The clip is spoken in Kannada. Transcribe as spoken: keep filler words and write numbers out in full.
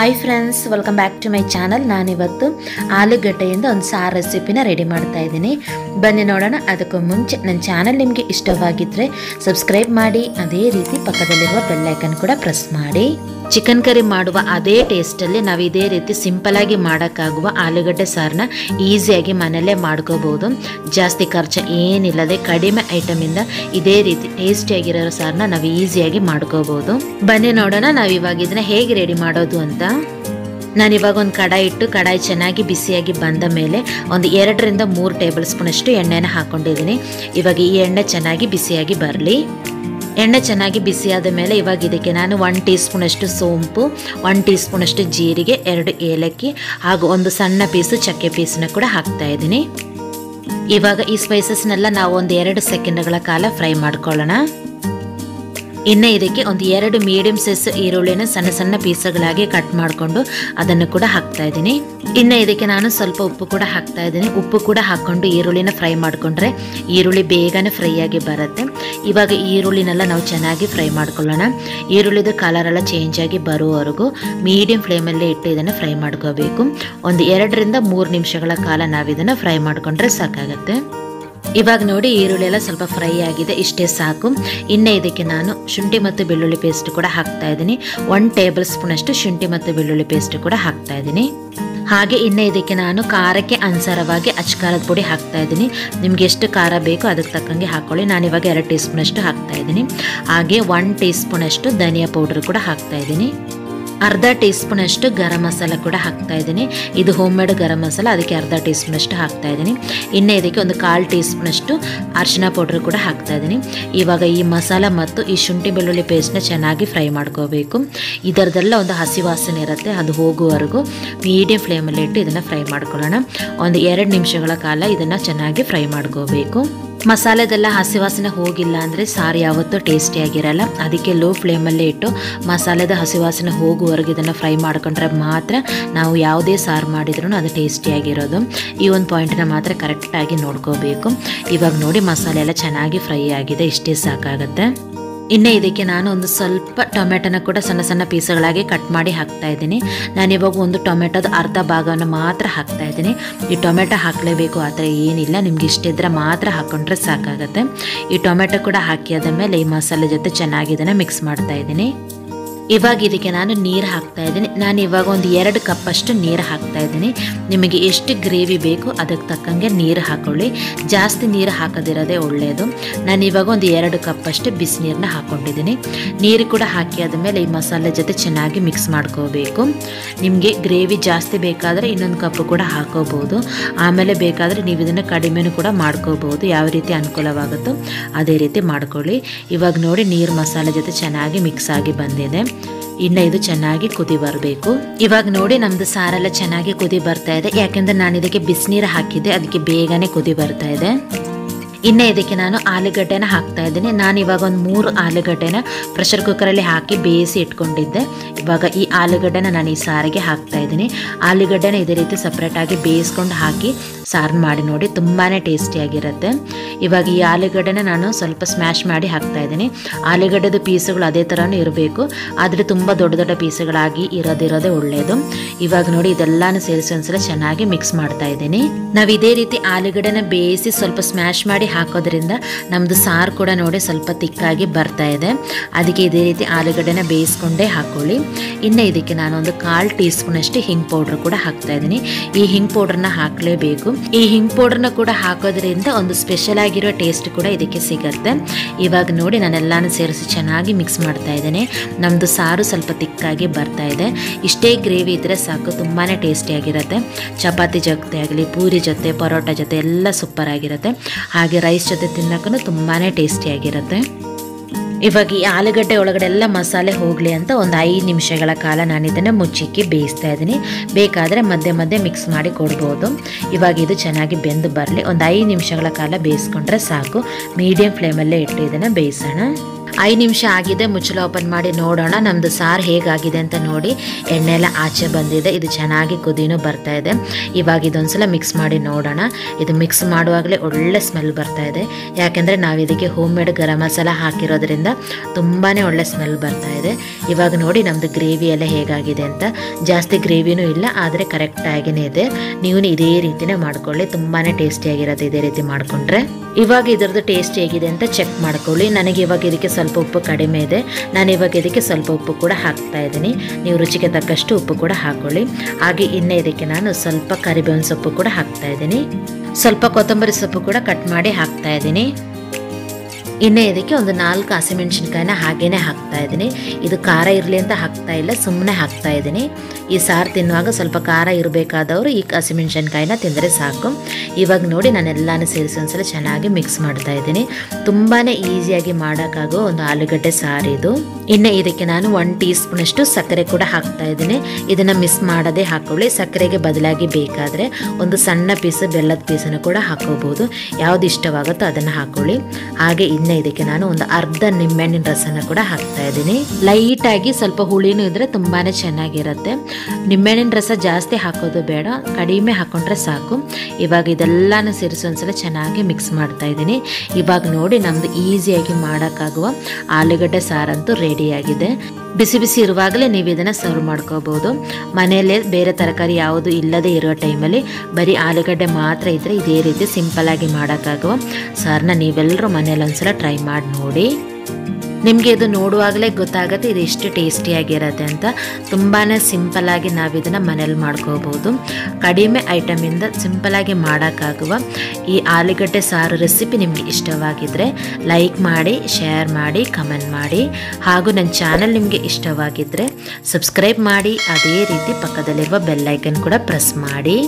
Hi friends, welcome back to my channel. ನಾನಿವತ್ತು ಆಲೂಗಡ್ಡೆಯಿಂದ ಒಂದು ಸಾರು ರೆಸಿಪಿನ ರೆಡಿ ಮಾಡ್ತಾ ಇದ್ದೀನಿ, ಬನ್ನಿ ನೋಡೋಣ. ಅದಕ್ಕೂ ಮುಂಚೆ ನನ್ನ ಚಾನಲ್ ನಿಮಗೆ ಇಷ್ಟವಾಗಿದ್ದರೆ ಸಬ್ಸ್ಕ್ರೈಬ್ ಮಾಡಿ, ಅದೇ ರೀತಿ ಪಕ್ಕದಲ್ಲಿರುವ ಬೆಲ್ ಐಕನ್ ಕೂಡ ಪ್ರೆಸ್ ಮಾಡಿ. ಚಿಕನ್ ಕರಿ ಮಾಡುವ ಅದೇ ಟೇಸ್ಟಲ್ಲಿ ನಾವು ಇದೇ ರೀತಿ ಸಿಂಪಲಾಗಿ ಮಾಡೋಕ್ಕಾಗುವ ಆಲೂಗಡ್ಡೆ ಸಾರನ್ನ ಈಸಿಯಾಗಿ ಮನೆಯಲ್ಲೇ ಮಾಡ್ಕೋಬೋದು. ಜಾಸ್ತಿ ಖರ್ಚು ಏನಿಲ್ಲದೆ ಕಡಿಮೆ ಐಟಮಿಂದ ಇದೇ ರೀತಿ ಟೇಸ್ಟಿಯಾಗಿರೋ ಸಾರನ್ನ ನಾವು ಈಸಿಯಾಗಿ ಮಾಡ್ಕೋಬೋದು. ಬನ್ನಿ ನೋಡೋಣ ನಾವು ಇವಾಗ ಇದನ್ನ ಹೇಗೆ ರೆಡಿ ಮಾಡೋದು ಅಂತ. ನಾನಿವಾಗ ಒಂದು ಕಡಾಯಿ ಇಟ್ಟು ಕಡಾಯಿ ಚೆನ್ನಾಗಿ ಬಿಸಿಯಾಗಿ ಬಂದ ಮೇಲೆ ಒಂದು ಎರಡರಿಂದ ಮೂರು ಟೇಬಲ್ ಸ್ಪೂನಷ್ಟು ಎಣ್ಣೆನ ಹಾಕ್ಕೊಂಡಿದ್ದೀನಿ. ಇವಾಗ ಈ ಎಣ್ಣೆ ಚೆನ್ನಾಗಿ ಬಿಸಿಯಾಗಿ ಬರಲಿ. ಎಣ್ಣೆ ಚೆನ್ನಾಗಿ ಬಿಸಿಯಾದ ಮೇಲೆ ಇವಾಗ ಇದಕ್ಕೆ ನಾನು ಒನ್ ಟೀ ಸ್ಪೂನಷ್ಟು ಸೋಂಪು, ಒನ್ ಟೀ ಸ್ಪೂನಷ್ಟು ಜೀರಿಗೆ, ಎರಡು ಏಲಕ್ಕಿ ಹಾಗೂ ಒಂದು ಸಣ್ಣ ಪೀಸು ಚಕ್ಕೆ ಪೀಸನ್ನ ಕೂಡ ಹಾಕ್ತಾ ಇದ್ದೀನಿ. ಇವಾಗ ಈ ಸ್ಪೈಸಸ್ನೆಲ್ಲ ನಾವು ಒಂದು ಎರಡು ಸೆಕೆಂಡ್ಗಳ ಕಾಲ ಫ್ರೈ ಮಾಡ್ಕೊಳ್ಳೋಣ. ಇನ್ನು ಇದಕ್ಕೆ ಒಂದು ಎರಡು ಮೀಡಿಯಂ ಸೈಜ್ ಈರುಳ್ಳಿನ ಸಣ್ಣ ಸಣ್ಣ ಪೀಸ್ಗಳಾಗಿ ಕಟ್ ಮಾಡಿಕೊಂಡು ಅದನ್ನು ಕೂಡ ಹಾಕ್ತಾ ಇದ್ದೀನಿ. ಇನ್ನು ಇದಕ್ಕೆ ನಾನು ಸ್ವಲ್ಪ ಉಪ್ಪು ಕೂಡ ಹಾಕ್ತಾ ಇದ್ದೀನಿ. ಉಪ್ಪು ಕೂಡ ಹಾಕ್ಕೊಂಡು ಈರುಳ್ಳಿನ ಫ್ರೈ ಮಾಡಿಕೊಂಡ್ರೆ ಈರುಳ್ಳಿ ಬೇಗನೆ ಫ್ರೈ ಆಗಿ ಬರುತ್ತೆ. ಇವಾಗ ಈರುಳ್ಳಿನೆಲ್ಲ ನಾವು ಚೆನ್ನಾಗಿ ಫ್ರೈ ಮಾಡ್ಕೊಳ್ಳೋಣ. ಈರುಳ್ಳಿದು ಕಲರೆಲ್ಲ ಚೇಂಜ್ ಆಗಿ ಬರುವವರೆಗೂ ಮೀಡಿಯಂ ಫ್ಲೇಮಲ್ಲೇ ಇಟ್ಟು ಇದನ್ನು ಫ್ರೈ ಮಾಡ್ಕೋಬೇಕು. ಒಂದು ಎರಡರಿಂದ ಮೂರು ನಿಮಿಷಗಳ ಕಾಲ ನಾವು ಇದನ್ನು ಫ್ರೈ ಮಾಡಿಕೊಂಡ್ರೆ ಸಾಕಾಗುತ್ತೆ. ಇವಾಗ ನೋಡಿ, ಈರುಳ್ಳಿ ಎಲ್ಲ ಸ್ವಲ್ಪ ಫ್ರೈ ಆಗಿದೆ, ಇಷ್ಟೇ ಸಾಕು. ಇನ್ನು ಇದಕ್ಕೆ ನಾನು ಶುಂಠಿ ಮತ್ತು ಬೆಳ್ಳುಳ್ಳಿ ಪೇಸ್ಟ್ ಕೂಡ ಹಾಕ್ತಾ ಇದ್ದೀನಿ. ಒನ್ ಟೇಬಲ್ ಸ್ಪೂನಷ್ಟು ಶುಂಠಿ ಮತ್ತು ಬೆಳ್ಳುಳ್ಳಿ ಪೇಸ್ಟ್ ಕೂಡ ಹಾಕ್ತಾ ಇದ್ದೀನಿ. ಹಾಗೆ ಇನ್ನು ಇದಕ್ಕೆ ನಾನು ಖಾರಕ್ಕೆ ಅನುಸಾರವಾಗಿ ಅಚ್ಕಾರದ ಪುಡಿ ಹಾಕ್ತಾ ಇದ್ದೀನಿ. ನಿಮ್ಗೆ ಎಷ್ಟು ಖಾರ ಬೇಕೋ ಅದಕ್ಕೆ ತಕ್ಕಂಗೆ ಹಾಕ್ಕೊಳ್ಳಿ. ನಾನಿವಾಗ ಎರಡು ಟೀ ಸ್ಪೂನಷ್ಟು ಹಾಕ್ತಾ ಇದ್ದೀನಿ. ಹಾಗೆ ಒನ್ ಟೀ ಸ್ಪೂನಷ್ಟು ಧನಿಯಾ ಪೌಡರ್ ಕೂಡ ಹಾಕ್ತಾ ಇದ್ದೀನಿ. ಅರ್ಧ ಟೀ ಸ್ಪೂನಷ್ಟು ಗರಂ ಮಸಾಲ ಕೂಡ ಹಾಕ್ತಾ ಇದ್ದೀನಿ. ಇದು ಹೋಮ್ ಮೇಡ್ ಗರಂ ಮಸಾಲ, ಅದಕ್ಕೆ ಅರ್ಧ ಟೀ ಸ್ಪೂನಷ್ಟು ಹಾಕ್ತಾ ಇದ್ದೀನಿ. ಇನ್ನು ಇದಕ್ಕೆ ಒಂದು ಕಾಲು ಟೀ ಸ್ಪೂನಷ್ಟು ಅರಿಶಿನ ಪೌಡ್ರ್ ಕೂಡ ಹಾಕ್ತಾ ಇದ್ದೀನಿ. ಇವಾಗ ಈ ಮಸಾಲ ಮತ್ತು ಈ ಶುಂಠಿ ಬೆಳ್ಳುಳ್ಳಿ ಪೇಸ್ಟ್ನ ಚೆನ್ನಾಗಿ ಫ್ರೈ ಮಾಡ್ಕೋಬೇಕು. ಇದರದೆಲ್ಲ ಒಂದು ಹಸಿ ವಾಸನೆ ಇರುತ್ತೆ, ಅದು ಹೋಗುವವರೆಗೂ ಮೀಡಿಯಂ ಫ್ಲೇಮಲ್ಲಿ ಇಟ್ಟು ಇದನ್ನು ಫ್ರೈ ಮಾಡ್ಕೊಳ್ಳೋಣ. ಒಂದು ಎರಡು ನಿಮಿಷಗಳ ಕಾಲ ಇದನ್ನು ಚೆನ್ನಾಗಿ ಫ್ರೈ ಮಾಡ್ಕೋಬೇಕು. ಮಸಾಲೆದೆಲ್ಲ ಹಸಿವಾಸನೆ ಹೋಗಿಲ್ಲ ಅಂದರೆ ಸಾರು ಯಾವತ್ತೂ ಟೇಸ್ಟಿಯಾಗಿರಲ್ಲ. ಅದಕ್ಕೆ ಲೋ ಫ್ಲೇಮಲ್ಲೇ ಇಟ್ಟು ಮಸಾಲೆದ ಹಸಿವಾಸನೆ ಹೋಗುವವರೆಗೂ ಇದನ್ನು ಫ್ರೈ ಮಾಡ್ಕೊಂಡ್ರೆ ಮಾತ್ರ ನಾವು ಯಾವುದೇ ಸಾರು ಮಾಡಿದ್ರೂ ಅದು ಟೇಸ್ಟಿಯಾಗಿರೋದು. ಈ ಒಂದು ಪಾಯಿಂಟನ್ನ ಮಾತ್ರ ಕರೆಕ್ಟಾಗಿ ನೋಡ್ಕೋಬೇಕು. ಇವಾಗ ನೋಡಿ, ಮಸಾಲೆ ಎಲ್ಲ ಚೆನ್ನಾಗಿ ಫ್ರೈ ಆಗಿದೆ, ಇಷ್ಟೇ ಸಾಕಾಗುತ್ತೆ. ಇನ್ನು ಇದಕ್ಕೆ ನಾನು ಒಂದು ಸ್ವಲ್ಪ ಟೊಮೆಟೊನ ಕೂಡ ಸಣ್ಣ ಸಣ್ಣ ಪೀಸ್ಗಳಾಗಿ ಕಟ್ ಮಾಡಿ ಹಾಕ್ತಾ ಇದ್ದೀನಿ. ನಾನಿವಾಗ ಒಂದು ಟೊಮೆಟೊದ ಅರ್ಧ ಭಾಗವನ್ನು ಮಾತ್ರ ಹಾಕ್ತಾ ಇದ್ದೀನಿ. ಈ ಟೊಮೆಟೊ ಹಾಕಲೇಬೇಕು ಆ ಥರ ಏನಿಲ್ಲ, ನಿಮ್ಗೆ ಇಷ್ಟಿದ್ರೆ ಮಾತ್ರ ಹಾಕ್ಕೊಂಡ್ರೆ ಸಾಕಾಗುತ್ತೆ. ಈ ಟೊಮೆಟೊ ಕೂಡ ಹಾಕಿ ಆದ ಮೇಲೆ ಈ ಮಸಾಲೆ ಜೊತೆ ಚೆನ್ನಾಗಿ ಇದನ್ನು ಮಿಕ್ಸ್ ಮಾಡ್ತಾ ಇದ್ದೀನಿ. ಇವಾಗ ಇದಕ್ಕೆ ನಾನು ನೀರು ಹಾಕ್ತಾ ಇದ್ದೀನಿ. ನಾನು ಇವಾಗ ಒಂದು ಎರಡು ಕಪ್ಪಷ್ಟು ನೀರು ಹಾಕ್ತಾ ಇದ್ದೀನಿ. ನಿಮಗೆ ಎಷ್ಟು ಗ್ರೇವಿ ಬೇಕು ಅದಕ್ಕೆ ತಕ್ಕಂಗೆ ನೀರು ಹಾಕ್ಕೊಳ್ಳಿ, ಜಾಸ್ತಿ ನೀರು ಹಾಕೋದಿರೋದೇ ಒಳ್ಳೆಯದು. ನಾನು ಇವಾಗ ಒಂದು ಎರಡು ಕಪ್ಪಷ್ಟು ಬಿಸಿನೀರನ್ನ ಹಾಕ್ಕೊಂಡಿದ್ದೀನಿ. ನೀರು ಕೂಡ ಹಾಕಿ ಆದಮೇಲೆ ಈ ಮಸಾಲೆ ಜೊತೆ ಚೆನ್ನಾಗಿ ಮಿಕ್ಸ್ ಮಾಡ್ಕೋಬೇಕು. ನಿಮಗೆ ಗ್ರೇವಿ ಜಾಸ್ತಿ ಬೇಕಾದರೆ ಇನ್ನೊಂದು ಕಪ್ಪು ಕೂಡ ಹಾಕೋಬೋದು. ಆಮೇಲೆ ಬೇಕಾದರೆ ನೀವು ಇದನ್ನು ಕಡಿಮೆನೂ ಕೂಡ ಮಾಡ್ಕೋಬೋದು. ಯಾವ ರೀತಿ ಅನುಕೂಲವಾಗುತ್ತೋ ಅದೇ ರೀತಿ ಮಾಡ್ಕೊಳ್ಳಿ. ಇವಾಗ ನೋಡಿ, ನೀರು ಮಸಾಲೆ ಜೊತೆ ಚೆನ್ನಾಗಿ ಮಿಕ್ಸ್ ಆಗಿ ಬಂದಿದೆ. ಇನ್ನು ಇದು ಚೆನ್ನಾಗಿ ಕುದಿ ಬರಬೇಕು. ಇವಾಗ ನೋಡಿ, ನಮ್ದು ಸಾರೆಲ್ಲ ಚೆನ್ನಾಗಿ ಕುದಿ ಬರ್ತಾ ಇದೆ. ಯಾಕೆಂದ್ರೆ ನಾನು ಇದಕ್ಕೆ ಬಿಸಿನೀರು ಹಾಕಿದ್ದೆ, ಅದಕ್ಕೆ ಬೇಗನೆ ಕುದಿ ಬರ್ತಾ ಇದೆ. ಇನ್ನು ಇದಕ್ಕೆ ನಾನು ಆಲೂಗಡ್ಡೆನ ಹಾಕ್ತಾ ಇದ್ದೀನಿ. ನಾನು ಇವಾಗ ಒಂದು ಮೂರು ಆಲೂಗಡ್ಡೆನ ಪ್ರೆಷರ್ ಕುಕ್ಕರಲ್ಲಿ ಹಾಕಿ ಬೇಯಿಸಿ ಇಟ್ಕೊಂಡಿದ್ದೆ. ಇವಾಗ ಈ ಆಲೂಗಡ್ಡೆನ ನಾನು ಈ ಸಾರಿಗೆ ಹಾಕ್ತಾ ಇದ್ದೀನಿ. ಆಲೂಗಡ್ಡೆನ ಇದೇ ರೀತಿ ಸಪ್ರೇಟಾಗಿ ಬೇಯಿಸ್ಕೊಂಡು ಹಾಕಿ ಸಾರು ಮಾಡಿ ನೋಡಿ, ತುಂಬಾ ಟೇಸ್ಟಿಯಾಗಿರುತ್ತೆ. ಇವಾಗ ಈ ಆಲೂಗಡ್ಡೆನ ನಾನು ಸ್ವಲ್ಪ ಸ್ಮ್ಯಾಶ್ ಮಾಡಿ ಹಾಕ್ತಾ ಇದ್ದೀನಿ. ಆಲೂಗಡ್ಡೆದು ಪೀಸುಗಳು ಅದೇ ಥರನೂ ಇರಬೇಕು, ಆದರೆ ತುಂಬ ದೊಡ್ಡ ದೊಡ್ಡ ಪೀಸುಗಳಾಗಿ ಇರೋದಿರೋದೇ ಒಳ್ಳೆಯದು. ಇವಾಗ ನೋಡಿ, ಇದೆಲ್ಲನೂ ಸೇರಿಸಿ ಒಂದ್ಸಲ ಚೆನ್ನಾಗಿ ಮಿಕ್ಸ್ ಮಾಡ್ತಾ ಇದ್ದೀನಿ. ನಾವು ಇದೇ ರೀತಿ ಆಲೂಗಡ್ಡೆನ ಬೇಯಿಸಿ ಸ್ವಲ್ಪ ಸ್ಮ್ಯಾಶ್ ಮಾಡಿ ಹಾಕೋದ್ರಿಂದ ನಮ್ಮದು ಸಾರು ಕೂಡ ನೋಡಿ ಸ್ವಲ್ಪ ತಿಕ್ಕಾಗಿ ಬರ್ತಾ ಇದೆ. ಅದಕ್ಕೆ ಇದೇ ರೀತಿ ಆಲೂಗಡ್ಡೆನ ಬೇಯಿಸ್ಕೊಂಡೇ ಹಾಕೊಳ್ಳಿ. ಇನ್ನು ಇದಕ್ಕೆ ನಾನೊಂದು ಕಾಲು ಟೀ ಸ್ಪೂನಷ್ಟು ಹಿಂಗ್ ಪೌಡ್ರ್ ಕೂಡ ಹಾಕ್ತಾ ಇದ್ದೀನಿ. ಈ ಹಿಂಗ್ ಪೌಡ್ರನ್ನ ಹಾಕಲೇಬೇಕು. ಈ ಹಿಂಗ್ ಪೌಡ್ರನ್ನ ಕೂಡ ಹಾಕೋದ್ರಿಂದ ಒಂದು ಸ್ಪೆಷಲ್ ಆಗಿರೋ ಟೇಸ್ಟ್ ಕೂಡ ಇದಕ್ಕೆ ಸಿಗುತ್ತೆ. ಇವಾಗ ನೋಡಿ, ನಾನೆಲ್ಲಾನು ಸೇರಿಸಿ ಚೆನ್ನಾಗಿ ಮಿಕ್ಸ್ ಮಾಡ್ತಾ ಇದ್ದೇನೆ. ನಮ್ಮದು ಸಾರು ಸ್ವಲ್ಪ ತಿಕ್ಕಾಗಿ ಬರ್ತಾ ಇದೆ. ಇಷ್ಟೇ ಗ್ರೇವಿ ಇದ್ದರೆ ಸಾಕು, ತುಂಬಾ ಟೇಸ್ಟಿಯಾಗಿರುತ್ತೆ. ಚಪಾತಿ ಜೊತೆ ಆಗಲಿ, ಪೂರಿ ಜೊತೆ, ಪರೋಟ ಜೊತೆ ಎಲ್ಲ ಸೂಪರ್ ಆಗಿರುತ್ತೆ. ಹಾಗೆ ರೈಸ್ ಜೊತೆ ತಿನ್ನೋಕ್ಕೂ ತುಂಬಾ ಟೇಸ್ಟಿಯಾಗಿರುತ್ತೆ. ಇವಾಗ ಈ ಆಲೂಗಡ್ಡೆ ಒಳಗಡೆ ಎಲ್ಲ ಮಸಾಲೆ ಹೋಗಲಿ ಅಂತ ಒಂದು ಐದು ನಿಮಿಷಗಳ ಕಾಲ ನಾನು ಇದನ್ನು ಮುಚ್ಚಿಕ್ಕಿ ಬೇಯಿಸ್ತಾ ಇದ್ದೀನಿ. ಬೇಕಾದರೆ ಮಧ್ಯೆ ಮಧ್ಯೆ ಮಿಕ್ಸ್ ಮಾಡಿ ಕೊಡ್ಬೋದು. ಇವಾಗ ಇದು ಚೆನ್ನಾಗಿ ಬೆಂದು ಬರಲಿ. ಒಂದು ಐದು ನಿಮಿಷಗಳ ಕಾಲ ಬೇಯಿಸ್ಕೊಂಡ್ರೆ ಸಾಕು. ಮೀಡಿಯಂ ಫ್ಲೇಮಲ್ಲೇ ಇಟ್ಟು ಇದನ್ನು ಬೇಯಿಸೋಣ. ಐದು ನಿಮಿಷ ಆಗಿದೆ. ಮುಚ್ಚಳ ಓಪನ್ ಮಾಡಿ ನೋಡೋಣ ನಮ್ಮದು ಸಾರು ಹೇಗಾಗಿದೆ ಅಂತ. ನೋಡಿ ಎಣ್ಣೆ ಎಲ್ಲ ಆಚೆ ಬಂದಿದೆ, ಇದು ಚೆನ್ನಾಗಿ ಕುದಿನೂ ಬರ್ತಾ ಇದೆ. ಇವಾಗ ಇದೊಂದು ಸಲ ಮಿಕ್ಸ್ ಮಾಡಿ ನೋಡೋಣ. ಇದು ಮಿಕ್ಸ್ ಮಾಡುವಾಗಲೇ ಒಳ್ಳೆ ಸ್ಮೆಲ್ ಬರ್ತಾ ಇದೆ, ಯಾಕೆಂದರೆ ನಾವು ಇದಕ್ಕೆ ಹೋಮ್ ಮೇಡ್ ಗರಂ ಮಸಾಲ ಹಾಕಿರೋದ್ರಿಂದ ತುಂಬಾ ಒಳ್ಳೆ ಸ್ಮೆಲ್ ಬರ್ತಾ ಇದೆ. ಇವಾಗ ನೋಡಿ ನಮ್ಮದು ಗ್ರೇವಿ ಎಲ್ಲ ಹೇಗಾಗಿದೆ ಅಂತ. ಜಾಸ್ತಿ ಗ್ರೇವಿನೂ ಇಲ್ಲ, ಆದರೆ ಕರೆಕ್ಟಾಗಿಯೇ ಇದೆ. ನೀವು ಇದೇ ರೀತಿಯೇ ಮಾಡ್ಕೊಳ್ಳಿ, ತುಂಬಾ ಟೇಸ್ಟಿಯಾಗಿರೋದು ಇದೇ ರೀತಿ ಮಾಡಿಕೊಂಡ್ರೆ. ಇವಾಗ ಇದರದ್ದು ಟೇಸ್ಟ್ ಹೇಗಿದೆ ಅಂತ ಚೆಕ್ ಮಾಡ್ಕೊಳ್ಳಿ. ನನಗೆ ಇವಾಗ ಇದಕ್ಕೆ ಸ್ವಲ್ಪ ಉಪ್ಪು ಕಡಿಮೆ ಇದೆ, ನಾನು ಇವಾಗ ಇದಕ್ಕೆ ಸ್ವಲ್ಪ ಉಪ್ಪು ಕೂಡ ಹಾಕ್ತಾ ಇದ್ದೀನಿ. ನೀವು ರುಚಿಗೆ ತಕ್ಕಷ್ಟು ಉಪ್ಪು ಕೂಡ ಹಾಕ್ಕೊಳ್ಳಿ. ಹಾಗೆ ಇನ್ನೇ ಇದಕ್ಕೆ ನಾನು ಸ್ವಲ್ಪ ಕರಿಬೇವಿನ ಸೊಪ್ಪು ಕೂಡ ಹಾಕ್ತಾ ಇದ್ದೀನಿ, ಸ್ವಲ್ಪ ಕೊತ್ತಂಬರಿ ಸೊಪ್ಪು ಕೂಡ ಕಟ್ ಮಾಡಿ ಹಾಕ್ತಾ ಇದ್ದೀನಿ. ಇನ್ನೇ ಇದಕ್ಕೆ ಒಂದು ನಾಲ್ಕು ಹಸಿಮೆಣ್ಸಿನ್ಕಾಯಿನ ಹಾಗೇನೆ ಹಾಕ್ತಾ ಇದ್ದೀನಿ. ಇದು ಖಾರ ಇರಲಿ ಅಂತ ಹಾಕ್ತಾ ಇಲ್ಲ, ಸುಮ್ಮನೆ ಹಾಕ್ತಾ ಇದ್ದೀನಿ. ಈ ಸಾರು ತಿನ್ನುವಾಗ ಸ್ವಲ್ಪ ಖಾರ ಇರಬೇಕಾದವರು ಈ ಹಸಿಮೆಣ್ಸಿನ್ಕಾಯಿನ ತಿಂದರೆ ಸಾಕು. ಇವಾಗ ನೋಡಿ ನಾನೆಲ್ಲನೂ ಸೇರಿಸಿ ಒಂದ್ಸಲ ಚೆನ್ನಾಗಿ ಮಿಕ್ಸ್ ಮಾಡ್ತಾ ಇದ್ದೀನಿ. ತುಂಬಾ ಈಸಿಯಾಗಿ ಮಾಡೋಕ್ಕಾಗೋ ಒಂದು ಆಲೂಗಡ್ಡೆ ಸಾರು ಇದು. ಇನ್ನೇ ಇದಕ್ಕೆ ನಾನು ಒನ್ ಟೀ ಸ್ಪೂನಷ್ಟು ಸಕ್ಕರೆ ಕೂಡ ಹಾಕ್ತಾ ಇದ್ದೀನಿ. ಇದನ್ನು ಮಿಸ್ ಮಾಡದೆ ಹಾಕೊಳ್ಳಿ. ಸಕ್ಕರೆಗೆ ಬದಲಾಗಿ ಬೇಕಾದರೆ ಒಂದು ಸಣ್ಣ ಪೀಸ್ ಬೆಲ್ಲದ ಪೀಸನ್ನು ಕೂಡ ಹಾಕೋಬೋದು. ಯಾವ್ದು ಇಷ್ಟವಾಗುತ್ತೋ ಅದನ್ನು ಹಾಕೊಳ್ಳಿ. ಹಾಗೆ ಇನ್ನೇ ಇದಕ್ಕೆ ನಾನು ಒಂದು ಅರ್ಧ ನಿಂಬೆಹಣ್ಣಿನ ರಸನ ಕೂಡ ಹಾಕ್ತಾ ಇದ್ದೀನಿ. ಲೈಟಾಗಿ ಸ್ವಲ್ಪ ಹುಳಿನೂ ಇದ್ದರೆ ತುಂಬಾ ಚೆನ್ನಾಗಿರುತ್ತೆ. ನಿಂಬೆಹಣ್ಣಿನ ರಸ ಜಾಸ್ತಿ ಹಾಕೋದು ಬೇಡ, ಕಡಿಮೆ ಹಾಕೊಂಡ್ರೆ ಸಾಕು. ಇವಾಗ ಇದೆಲ್ಲನೂ ಸೇರಿಸಿ ಒಂದ್ಸಲ ಚೆನ್ನಾಗಿ ಮಿಕ್ಸ್ ಮಾಡ್ತಾ ಇದ್ದೀನಿ. ಇವಾಗ ನೋಡಿ ನಮ್ಮದು ಈಸಿಯಾಗಿ ಮಾಡೋಕ್ಕಾಗುವ ಆಲೂಗಡ್ಡೆ ಸಾರಂತೂ ರೆಡಿ ಆಗಿದೆ. ಬಿಸಿ ಬಿಸಿ ಇರುವಾಗಲೇ ನೀವು ಇದನ್ನು ಸರ್ವ್ ಮಾಡ್ಕೋಬಹುದು. ಮನೆಯಲ್ಲೇ ಬೇರೆ ತರಕಾರಿ ಯಾವುದು ಇಲ್ಲದೆ ಇರೋ ಟೈಮಲ್ಲಿ ಬರೀ ಆಲೂಗಡ್ಡೆ ಮಾತ್ರ ಇದ್ದರೆ ಇದೇ ರೀತಿ ಸಿಂಪಲ್ ಆಗಿ ಮಾಡೋಕ್ಕಾಗುವ ಸಾರನ್ನ ನೀವೆಲ್ಲರೂ ಮನೇಲಿ ಒಂದ್ಸಲ ಟ್ರೈ ಮಾಡಿ ನೋಡಿ. ನಿಮಗೆ ಇದು ನೋಡುವಾಗಲೇ ಗೊತ್ತಾಗುತ್ತೆ ಇದು ಎಷ್ಟು ಟೇಸ್ಟಿಯಾಗಿರುತ್ತೆ ಅಂತ. ತುಂಬಾ ಸಿಂಪಲ್ಲಾಗಿ ನಾವು ಇದನ್ನು ಮನೇಲಿ ಮಾಡ್ಕೋಬೋದು. ಕಡಿಮೆ ಐಟಮಿಂದ ಸಿಂಪಲ್ಲಾಗಿ ಮಾಡೋಕ್ಕಾಗುವ ಈ ಆಲೂಗಡ್ಡೆ ಸಾರು ರೆಸಿಪಿ ನಿಮಗೆ ಇಷ್ಟವಾಗಿದ್ದರೆ ಲೈಕ್ ಮಾಡಿ, ಶೇರ್ ಮಾಡಿ, ಕಮೆಂಟ್ ಮಾಡಿ. ಹಾಗೂ ನನ್ನ ಚಾನಲ್ ನಿಮಗೆ ಇಷ್ಟವಾಗಿದ್ದರೆ ಸಬ್ಸ್ಕ್ರೈಬ್ ಮಾಡಿ. ಅದೇ ರೀತಿ ಪಕ್ಕದಲ್ಲಿರುವ ಬೆಲ್ಲೈಕನ್ ಕೂಡ ಪ್ರೆಸ್ ಮಾಡಿ.